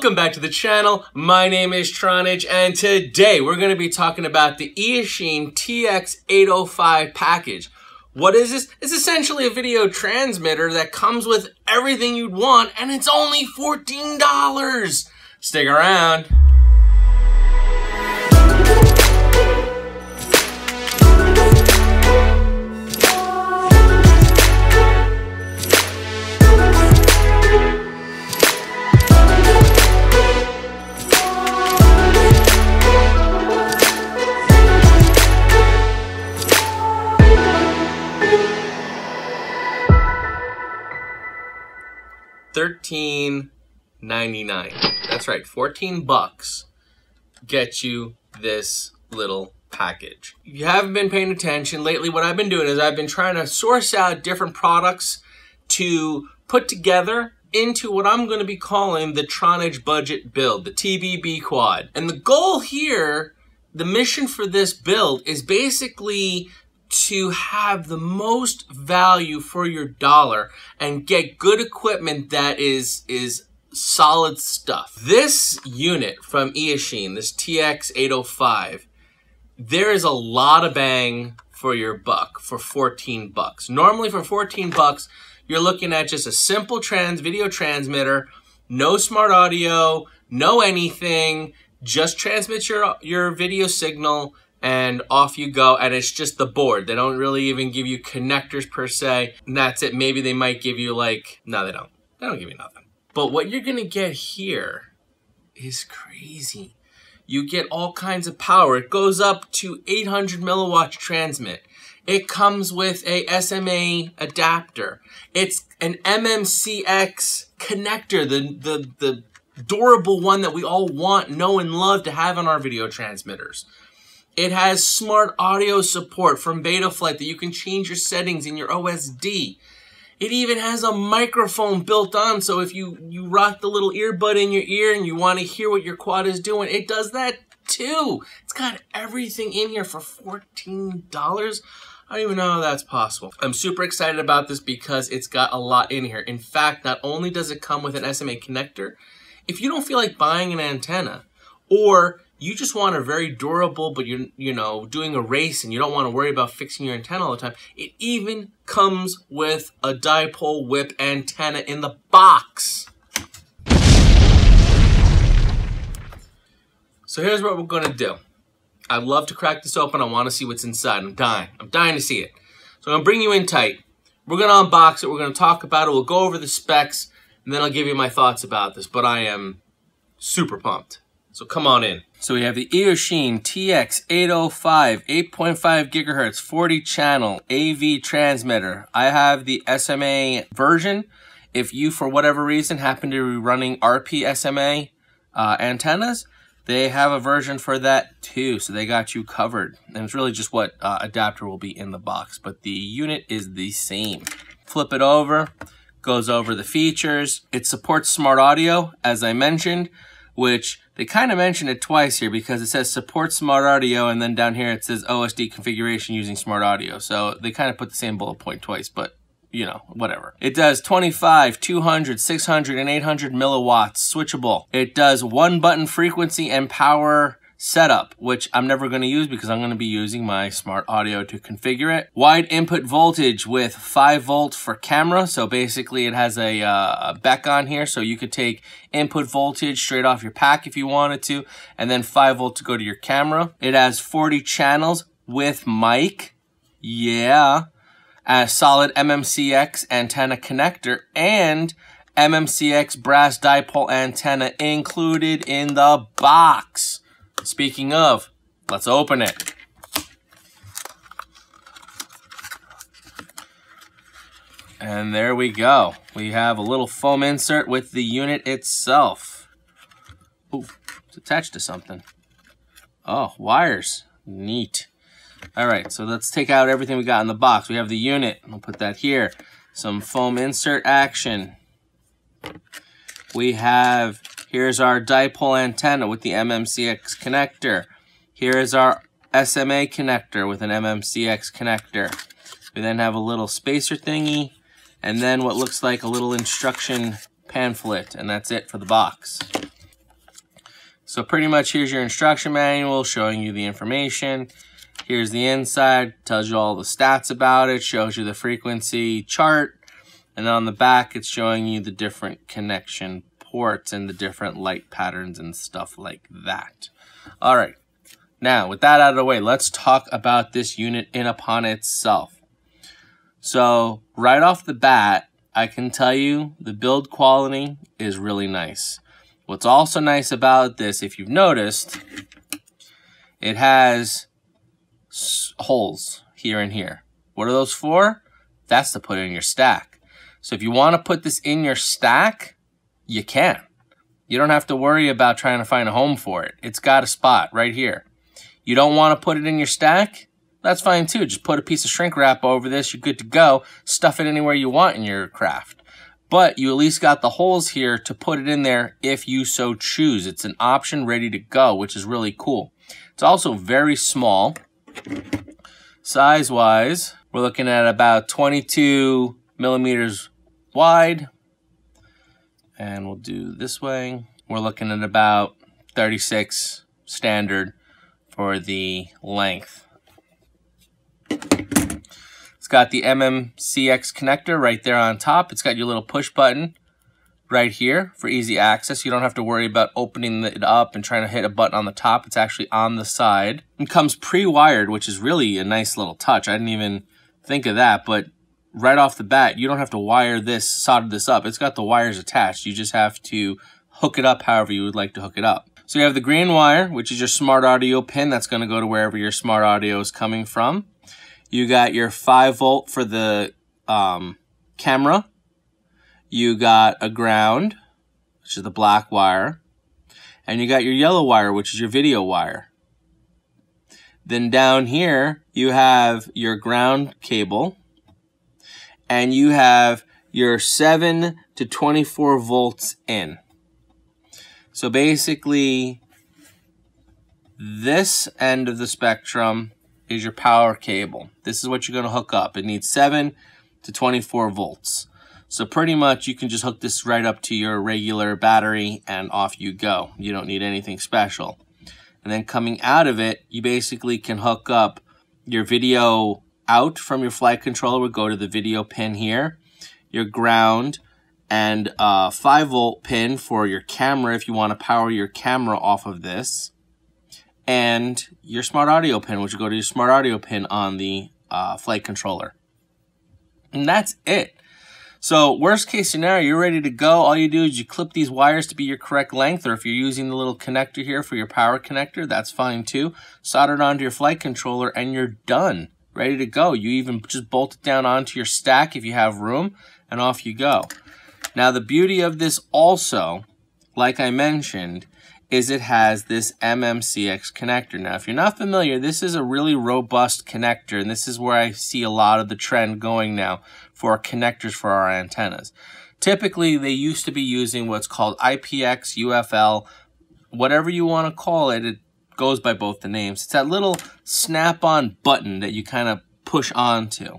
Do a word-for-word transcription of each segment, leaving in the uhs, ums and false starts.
Welcome back to the channel. My name is Tronage, and today we're going to be talking about the Eachine T X eight oh five package. What is this? It's essentially a video transmitter that comes with everything you'd want, and it's only fourteen dollars. Stick around. thirteen ninety-nine. That's right, fourteen bucks get you this little package. If you haven't been paying attention lately, what I've been doing is I've been trying to source out different products to put together into what I'm going to be calling the Tronage budget build, the T B B quad. And the goal here, the mission for this build is basically to have the most value for your dollar and get good equipment that is is solid stuff. This unit from Eachine, this T X eight oh five, there is a lot of bang for your buck for fourteen bucks. Normally for fourteen bucks, you're looking at just a simple trans video transmitter, no smart audio, no anything, just transmits your your video signal and off you go, and it's just the board. They don't really even give you connectors per se, and that's it. Maybe they might give you like, no, they don't. They don't give you nothing. But what you're gonna get here is crazy. You get all kinds of power. It goes up to eight hundred milliwatts transmit. It comes with a S M A adapter. It's an M M C X connector, the, the, the durable one that we all want, know, and love to have on our video transmitters. It has smart audio support from Betaflight that you can change your settings in your O S D. It even has a microphone built on, so if you, you rock the little earbud in your ear and you want to hear what your quad is doing, it does that too. It's got everything in here for fourteen dollars. I don't even know how that's possible. I'm super excited about this because it's got a lot in here. In fact, not only does it come with an S M A connector, if you don't feel like buying an antenna or you just want a very durable, but you're, you know, doing a race and you don't want to worry about fixing your antenna all the time, it even comes with a dipole whip antenna in the box. So here's what we're going to do. I'd love to crack this open. I want to see what's inside. I'm dying. I'm dying to see it. So I'm going to bring you in tight. We're going to unbox it. We're going to talk about it. We'll go over the specs, and then I'll give you my thoughts about this. But I am super pumped. So come on in. So we have the Eachine T X eight oh five, eight point five gigahertz, forty channel A V transmitter. I have the S M A version. If you, for whatever reason, happen to be running R P S M A uh, antennas, they have a version for that too. So they got you covered. And it's really just what uh, adapter will be in the box, but the unit is the same. Flip it over, goes over the features. It supports smart audio, as I mentioned, which they kind of mentioned it twice here because it says support smart audio, and then down here it says O S D configuration using smart audio. So they kind of put the same bullet point twice, but you know, whatever. It does twenty-five, two hundred, six hundred, and eight hundred milliwatts switchable. It does one button frequency and power setup, which I'm never going to use because I'm going to be using my smart audio to configure it. Wide input voltage with five volt for camera. So basically it has a, uh, a back on here. So you could take input voltage straight off your pack if you wanted to, and then five volt to go to your camera. It has forty channels with mic. Yeah. A solid M M C X antenna connector and M M C X brass dipole antenna included in the box. Speaking of, let's open it. And there we go. We have a little foam insert with the unit itself. Ooh, it's attached to something. Oh, wires. Neat. All right, so let's take out everything we got in the box. We have the unit. I'll put that here. Some foam insert action. We have... Here's our dipole antenna with the M M C X connector. Here is our S M A connector with an M M C X connector. We then have a little spacer thingy, and then what looks like a little instruction pamphlet, and that's it for the box. So pretty much here's your instruction manual showing you the information. Here's the inside, tells you all the stats about it, shows you the frequency chart, and on the back it's showing you the different connection ports and the different light patterns and stuff like that. All right, now with that out of the way, let's talk about this unit in upon itself. So right off the bat, I can tell you the build quality is really nice. What's also nice about this, if you've noticed, it has holes here and here. What are those for? That's to put in your stack. So if you want to put this in your stack, you can. You don't have to worry about trying to find a home for it. It's got a spot right here. You don't want to put it in your stack? That's fine too. Just put a piece of shrink wrap over this. You're good to go. Stuff it anywhere you want in your craft. But you at least got the holes here to put it in there if you so choose. It's an option ready to go, which is really cool. It's also very small. Size-wise, we're looking at about twenty-two millimeters wide, and we'll do this way. We're looking at about thirty-six standard for the length. It's got the M M C X connector right there on top. It's got your little push button right here for easy access. You don't have to worry about opening it up and trying to hit a button on the top. It's actually on the side. It comes pre-wired, which is really a nice little touch. I didn't even think of that, but right off the bat, you don't have to wire this, solder this up. It's got the wires attached. You just have to hook it up however you would like to hook it up. So you have the green wire, which is your smart audio pin. That's going to go to wherever your smart audio is coming from. You got your five volt for the um, camera. You got a ground, which is the black wire, and you got your yellow wire, which is your video wire. Then down here, you have your ground cable, and you have your seven to twenty-four volts in. So basically, this end of the spectrum is your power cable. This is what you're gonna hook up. It needs seven to twenty-four volts. So pretty much you can just hook this right up to your regular battery and off you go. You don't need anything special. And then coming out of it, you basically can hook up your video out from your flight controller. We'll go to the video pin here, your ground, and a five volt pin for your camera if you want to power your camera off of this, and your smart audio pin, which will go to your smart audio pin on the uh, flight controller. And that's it. So worst case scenario, you're ready to go. All you do is you clip these wires to be your correct length, or if you're using the little connector here for your power connector, that's fine too. Solder it onto your flight controller and you're done, ready to go. You even just bolt it down onto your stack if you have room, and off you go. Now the beauty of this also, like I mentioned, is it has this M M C X connector. Now, if you're not familiar, this is a really robust connector, and this is where I see a lot of the trend going now for connectors for our antennas. Typically, they used to be using what's called I P X, U F L, whatever you want to call it, it goes by both the names. It's that little snap-on button that you kind of push onto.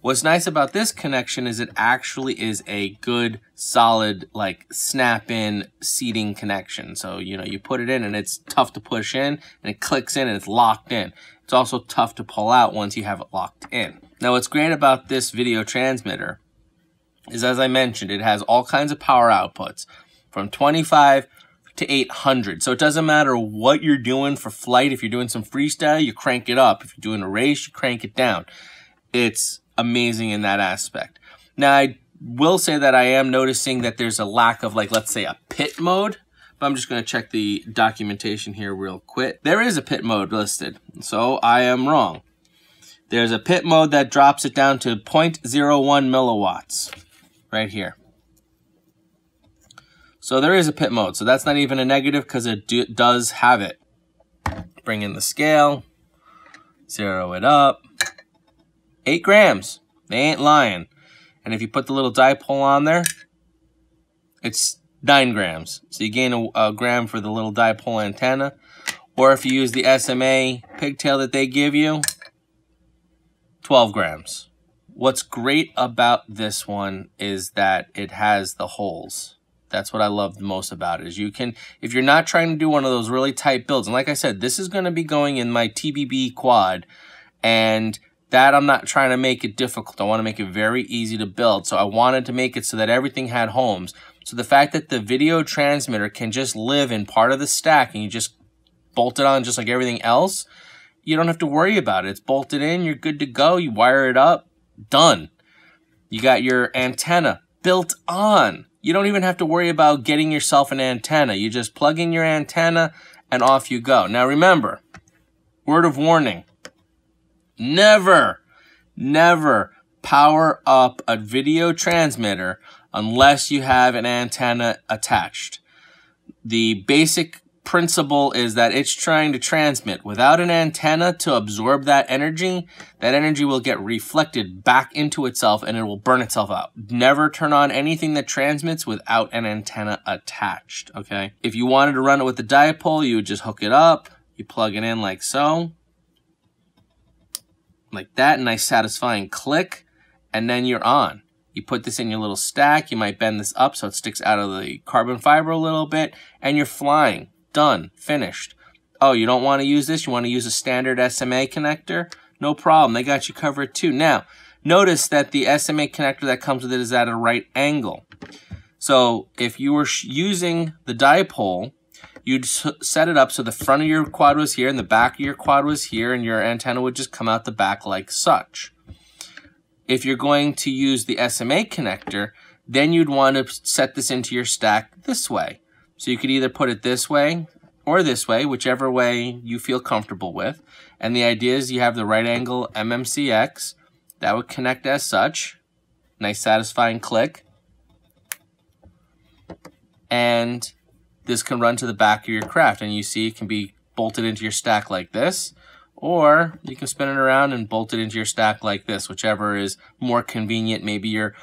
What's nice about this connection is it actually is a good, solid, like, snap-in seating connection. So, you know, you put it in and it's tough to push in, and it clicks in and it's locked in. It's also tough to pull out once you have it locked in. Now, what's great about this video transmitter is, as I mentioned, it has all kinds of power outputs from twenty-five to eight hundred. So it doesn't matter what you're doing for flight. If you're doing some freestyle, you crank it up. If you're doing a race, you crank it down. It's amazing in that aspect. Now, I will say that I am noticing that there's a lack of, like, let's say a pit mode, but I'm just going to check the documentation here real quick. There is a pit mode listed, so I am wrong. There's a pit mode that drops it down to zero point zero one milliwatts right here. So there is a pit mode, so that's not even a negative because it do, does have it. Bring in the scale, zero it up. Eight grams, they ain't lying. And if you put the little dipole on there, it's nine grams. So you gain a, a gram for the little dipole antenna. Or if you use the S M A pigtail that they give you, twelve grams. What's great about this one is that it has the holes. That's what I love the most about it, is you can, if you're not trying to do one of those really tight builds, and like I said, this is going to be going in my T B B quad, and that I'm not trying to make it difficult. I want to make it very easy to build. So I wanted to make it so that everything had homes. So the fact that the video transmitter can just live in part of the stack and you just bolt it on just like everything else, you don't have to worry about it. It's bolted in, you're good to go, you wire it up, done. You got your antenna built on. You don't even have to worry about getting yourself an antenna. You just plug in your antenna and off you go. Now remember, word of warning, never, never power up a video transmitter unless you have an antenna attached. The basic principle is that it's trying to transmit. Without an antenna to absorb that energy, that energy will get reflected back into itself and it will burn itself out. Never turn on anything that transmits without an antenna attached, okay? If you wanted to run it with the dipole, you would just hook it up, you plug it in like so, like that, nice satisfying click, and then you're on. You put this in your little stack, you might bend this up so it sticks out of the carbon fiber a little bit, and you're flying. Done. Finished. Oh, you don't want to use this? You want to use a standard S M A connector? No problem. They got you covered too. Now, notice that the S M A connector that comes with it is at a right angle. So if you were using the dipole, you'd set it up so the front of your quad was here and the back of your quad was here, and your antenna would just come out the back like such. If you're going to use the S M A connector, then you'd want to set this into your stack this way. So you could either put it this way or this way, whichever way you feel comfortable with. And the idea is you have the right angle M M C X. That would connect as such. Nice satisfying click. And this can run to the back of your craft. And you see it can be bolted into your stack like this. Or you can spin it around and bolt it into your stack like this, whichever is more convenient. Maybe your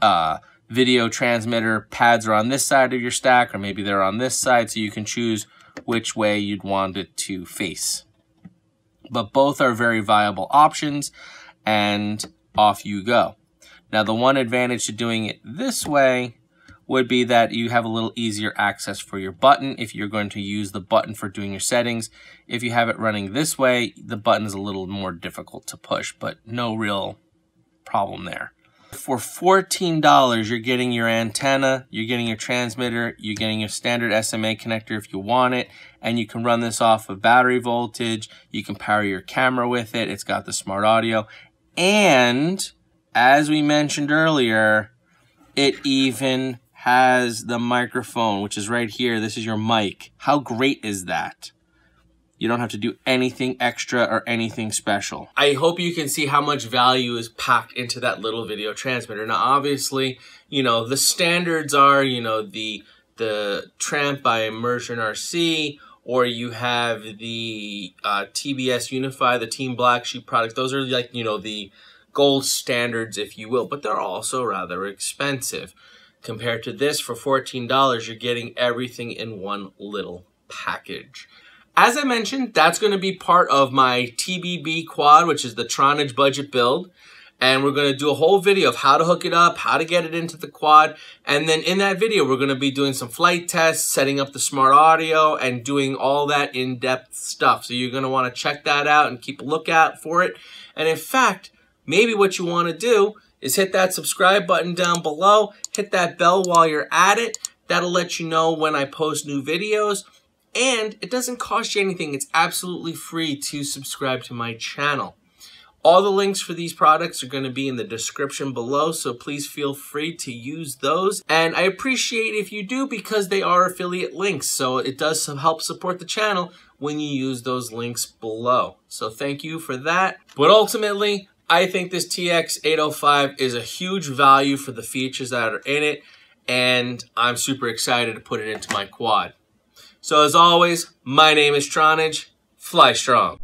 uh, video transmitter pads are on this side of your stack, or maybe they're on this side, so you can choose which way you'd want it to face. But both are very viable options, and off you go. Now, the one advantage to doing it this way would be that you have a little easier access for your button if you're going to use the button for doing your settings. If you have it running this way, the button is a little more difficult to push, but no real problem there. For fourteen dollars, you're getting your antenna, you're getting your transmitter, you're getting your standard S M A connector if you want it, and you can run this off of battery voltage, you can power your camera with it, it's got the smart audio, and as we mentioned earlier, it even has the microphone, which is right here. This is your mic. How great is that? You don't have to do anything extra or anything special. I hope you can see how much value is packed into that little video transmitter. Now, obviously, you know, the standards are, you know, the the Tramp by Immersion R C, or you have the uh, T B S Unify, the Team Black Sheep products. Those are like, you know, the gold standards, if you will, but they're also rather expensive. Compared to this, for fourteen dollars, you're getting everything in one little package. As I mentioned, that's going to be part of my T B B quad, which is the Tronage budget build. And we're going to do a whole video of how to hook it up, how to get it into the quad. And then in that video, we're going to be doing some flight tests, setting up the smart audio, and doing all that in-depth stuff. So you're going to want to check that out and keep a lookout for it. And in fact, maybe what you want to do is hit that subscribe button down below, hit that bell while you're at it. That'll let you know when I post new videos. And it doesn't cost you anything. It's absolutely free to subscribe to my channel. All the links for these products are going to be in the description below, so please feel free to use those. And I appreciate if you do, because they are affiliate links, so it does help support the channel when you use those links below. So thank you for that. But ultimately, I think this T X eight oh five is a huge value for the features that are in it, and I'm super excited to put it into my quad. So as always, my name is Tronage. Fly strong.